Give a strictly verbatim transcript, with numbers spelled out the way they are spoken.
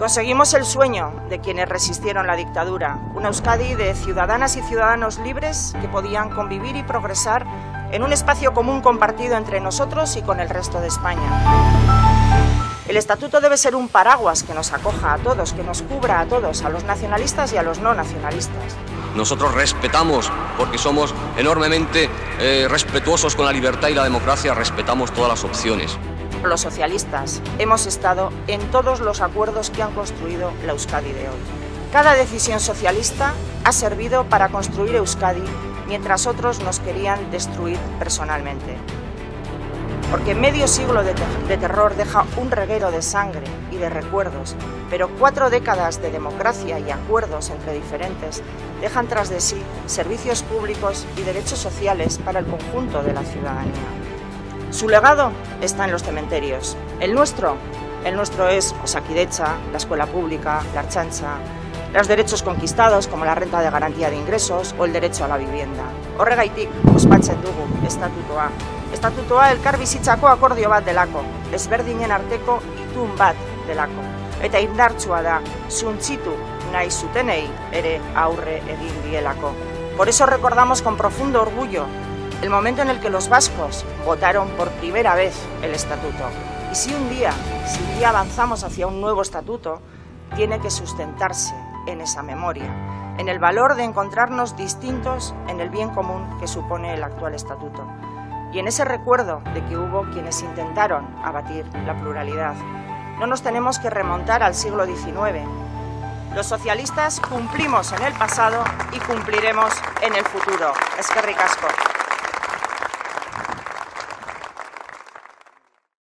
Conseguimos el sueño de quienes resistieron la dictadura, una Euskadi de ciudadanas y ciudadanos libres que podían convivir y progresar en un espacio común compartido entre nosotros y con el resto de España. El estatuto debe ser un paraguas que nos acoja a todos, que nos cubra a todos, a los nacionalistas y a los no nacionalistas. Nosotros respetamos, porque somos enormemente eh, respetuosos con la libertad y la democracia, respetamos todas las opciones. Los socialistas hemos estado en todos los acuerdos que han construido la Euskadi de hoy. Cada decisión socialista ha servido para construir Euskadi, mientras otros nos querían destruir personalmente. Porque medio siglo de, te de terror deja un reguero de sangre y de recuerdos, pero cuatro décadas de democracia y acuerdos entre diferentes dejan tras de sí servicios públicos y derechos sociales para el conjunto de la ciudadanía. Su legado está en los cementerios. El nuestro, el nuestro es Osakidetza, la escuela pública, la Lartxantza, los derechos conquistados como la renta de garantía de ingresos o el derecho a la vivienda. Horregaitik, ospatzen dugu, estatutua. Estatutua elkar bizitzako akordio bat delako, ezberdinen arteko itun bat delako. Eta indartsua da, zuntzitu nahi zutenei ere aurre egin dielako. Por eso recordamos con profundo orgullo el momento en el que los vascos votaron por primera vez el estatuto. Y si un día, si un día avanzamos hacia un nuevo estatuto, tiene que sustentarse en esa memoria, en el valor de encontrarnos distintos en el bien común que supone el actual estatuto. Y en ese recuerdo de que hubo quienes intentaron abatir la pluralidad. No nos tenemos que remontar al siglo diecinueve. Los socialistas cumplimos en el pasado y cumpliremos en el futuro. Eskerrik asko.